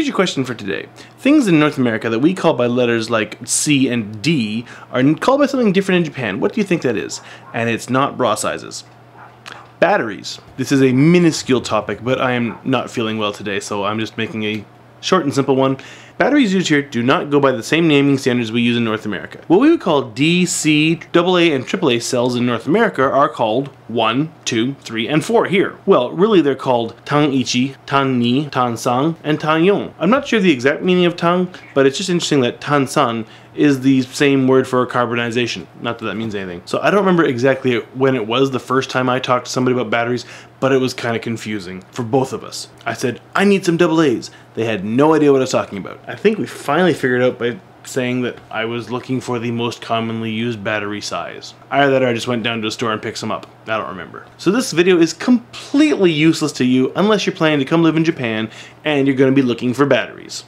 Here's your question for today. Things in North America that we call by letters like C and D are called by something different in Japan. What do you think that is? And it's not bra sizes. Batteries. This is a minuscule topic, but I am not feeling well today, so I'm just making a short and simple one. Batteries used here do not go by the same naming standards we use in North America. What we would call D, C, AA, and AAA cells in North America are called 1, 2, 3, and 4 here. Well, really they're called Tangichi, Tanni, Tansan, and Tanyon. I'm not sure the exact meaning of Tang, but it's just interesting that Tansan is the same word for carbonization. Not that that means anything. So I don't remember exactly when it was the first time I talked to somebody about batteries, but it was kind of confusing for both of us. I said, I need some AA's. They had no idea what I was talking about. I think we finally figured out by saying that I was looking for the most commonly used battery size. Either that or I just went down to a store and picked some up. I don't remember. So this video is completely useless to you unless you're planning to come live in Japan and you're going to be looking for batteries.